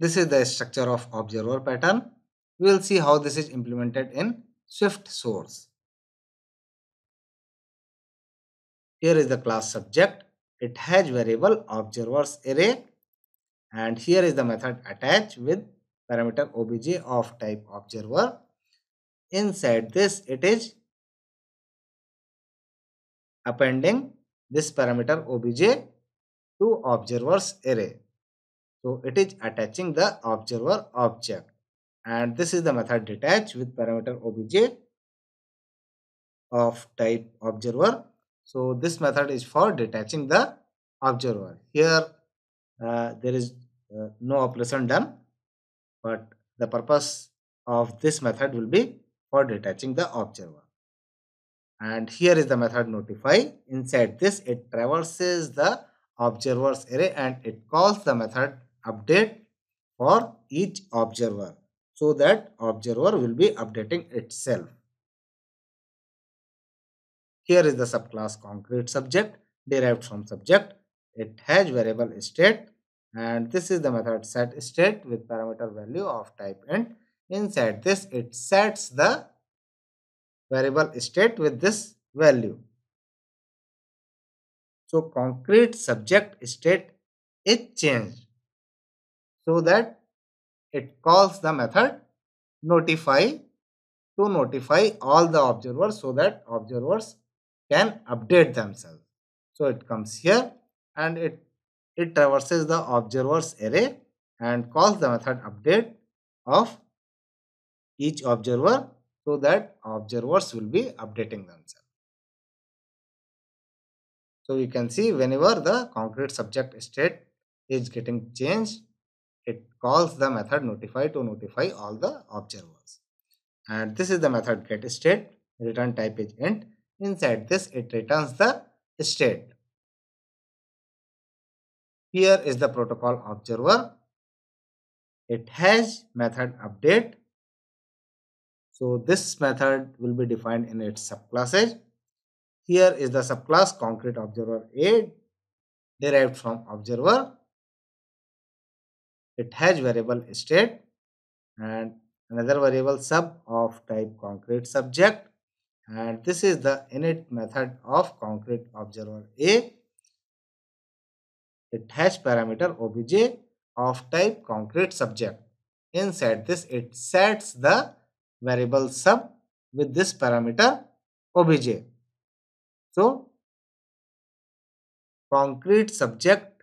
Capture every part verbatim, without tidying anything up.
This is the structure of observer pattern. We will see how this is implemented in Swift source. Here is the class subject. It has variable observers array, and here is the method attach with parameter obj of type observer. Inside this, it is appending this parameter obj to observers array. So it is attaching the observer object, and this is the method detach with parameter obj of type observer. So this method is for detaching the observer. Here uh, there is uh, no operation done, but the purpose of this method will be for detaching the observer. And here is the method notify. Inside this, it traverses the observers array and it calls the method update for each observer, so that observer will be updating itself. Here is the subclass concrete subject derived from subject. It has variable state, and this is the method set state with parameter value of type int. Inside this, it sets the variable state with this value. So concrete subject state is changed so that it calls the method notify to notify all the observers so that observers can update themselves. So it comes here and it, it traverses the observers array and calls the method update of each observer so that observers will be updating themselves. So you can see whenever the concrete subject state is getting changed, it calls the method notify to notify all the observers. And this is the method getState, return type is int. Inside this, it returns the state. Here is the protocol observer. It has method update. So this method will be defined in its subclasses. Here is the subclass concreteObserverA derived from observer. It has variable state and another variable sub of type concrete subject, and this is the init method of concreteObserverA. It has parameter obj of type concrete subject. Inside this, it sets the variable sub with this parameter obj. So concrete subject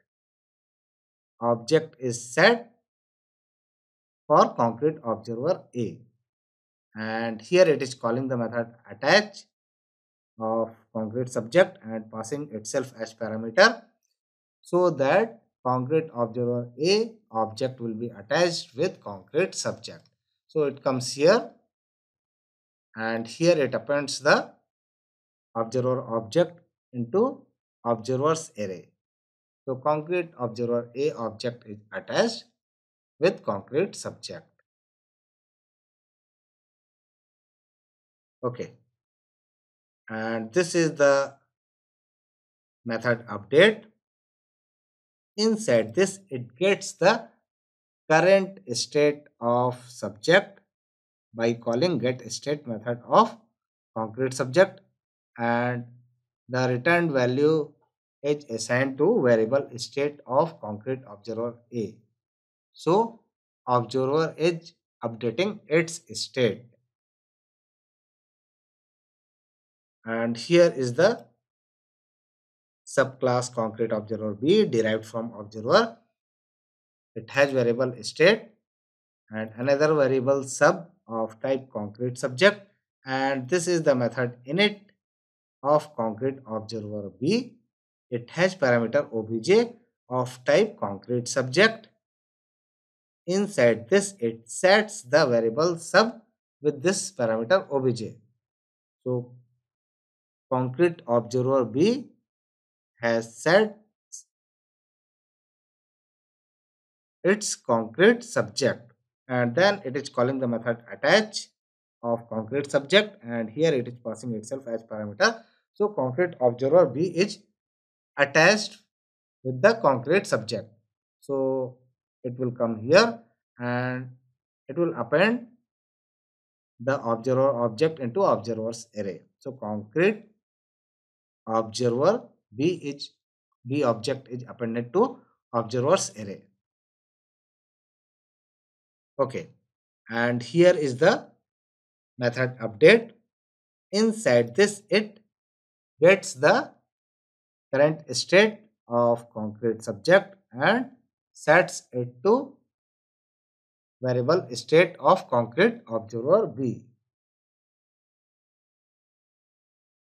object is set for concrete observer A, and here it is calling the method attach of concrete subject and passing itself as parameter, so that concrete observer A object will be attached with concrete subject. So it comes here, and here it appends the observer object into observers array. So concrete observer A object is attached with concrete subject. Okay, and this is the method update. Inside this, it gets the current state of subject by calling getState method of concrete subject, and the returned value is assigned to variable state of concrete observer A. So observer is updating its state. And here is the subclass concrete observer B derived from observer. It has variable state and another variable sub of type concrete subject, and this is the method init of concrete observer B. It has parameter obj of type concrete subject. Inside this, it sets the variable sub with this parameter obj. So concrete observer B has set its concrete subject, and then it is calling the method attach of concrete subject, and here it is passing itself as parameter. So concrete observer B is attached with the concrete subject. So it will come here and it will append the observer object into observers array. So concrete observer B is B object is appended to observers array. Okay, and here is the method update. Inside this, it gets the current state of concrete subject and sets it to variable state of concrete observer B.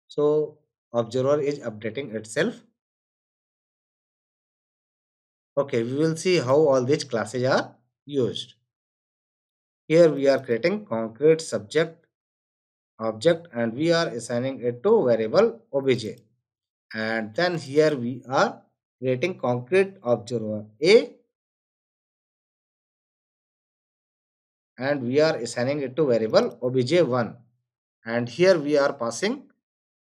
So observer is updating itself. Okay, we will see how all these classes are used. Here we are creating concrete subject object and we are assigning it to variable obj. And then here we are creating concrete observer A and we are assigning it to variable obj one. And here we are passing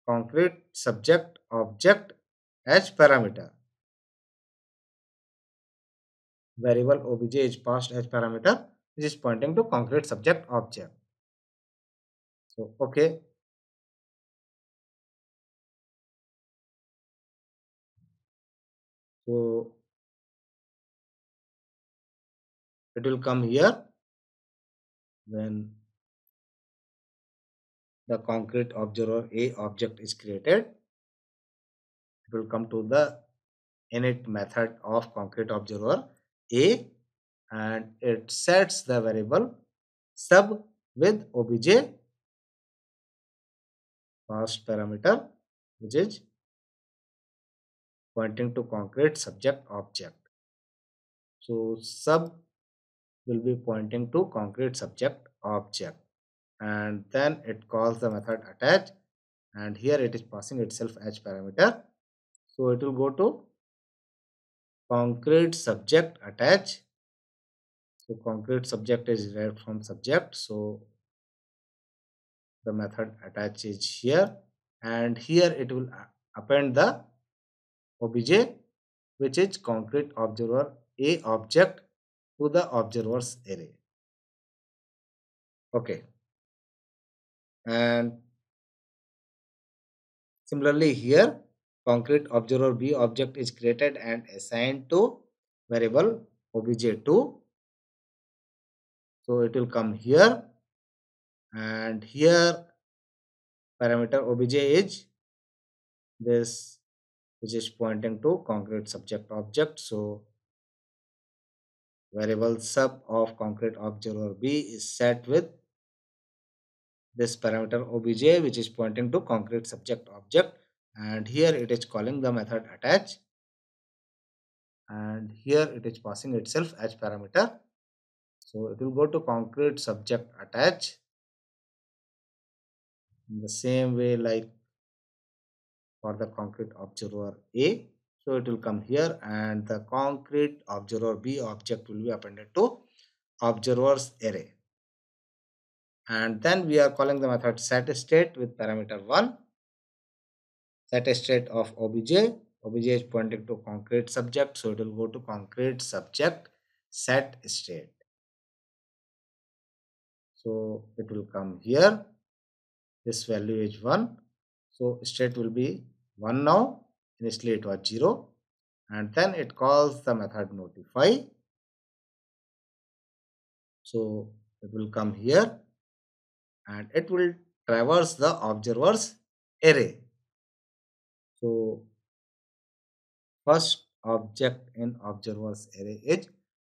concrete subject object as parameter. Variable obj is passed as parameter, which is pointing to concrete subject object. So, okay. So, it will come here when the concrete observer A object is created. It will come to the init method of concrete observer A and it sets the variable sub with obj first parameter, which is pointing to concrete subject object. So sub will be pointing to concrete subject object, and then it calls the method attach, and here it is passing itself as parameter. So it will go to concrete subject attach. So concrete subject is derived from subject, so the method attach is here, and here it will append the obj, which is concrete observer A object, to the observers array. Okay, and similarly here concrete observer B object is created and assigned to variable obj two. So it will come here, and here parameter obj is this, which is pointing to concrete subject object. So variable sub of concrete observer B is set with this parameter obj, which is pointing to concrete subject object, and here it is calling the method attach, and here it is passing itself as parameter. So it will go to concrete subject attach in the same way like for the concrete observer A. So it will come here, and the concrete observer B object will be appended to observers array, and then we are calling the method set state with parameter one, set state of obj. Obj is pointing to concrete subject, so it will go to concrete subject set state. So it will come here, this value is one. So state will be one now, initially it was zero, and then it calls the method notify. So it will come here and it will traverse the observers array. So first object in observers array is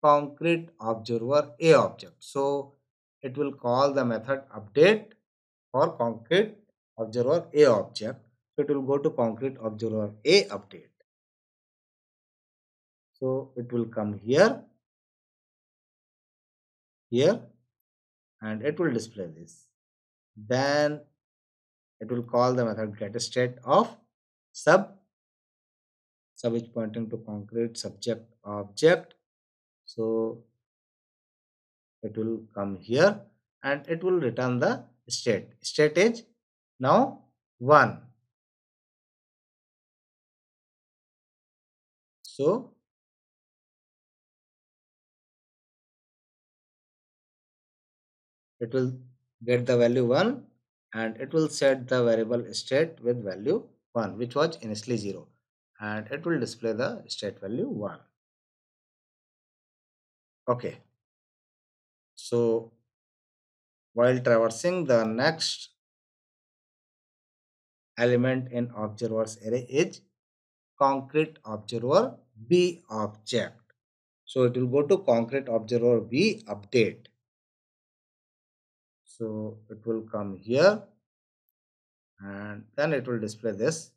concrete observer A object. So it will call the method update for concrete observer A object, so it will go to concrete observer A update. So it will come here, here, and it will display this. Then it will call the method getStateOfSub. Sub is pointing to concrete subject object, so it will come here and it will return the state. State is now one. So it will get the value one and it will set the variable state with value one, which was initially zero, and it will display the state value one. Okay, so while traversing, the next element in observer's array is concreteObserverB object. So it will go to concreteObserverB update. So it will come here and then it will display this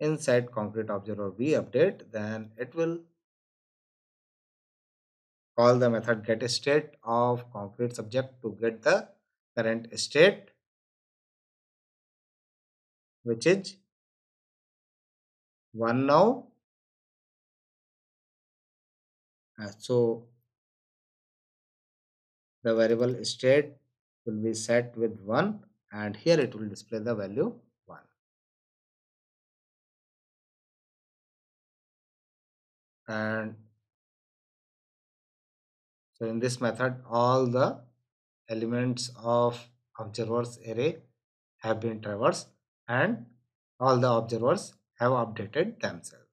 inside concreteObserverB update. Then it will call the method getState of concrete subject to get the current state, which is one now. So the variable state will be set with one, and here it will display the value one. And so in this method, all the elements of observer's array have been traversed and all the observers have updated themselves.